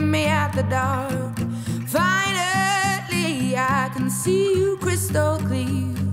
meet me at the dark. Finally I can see you crystal clear.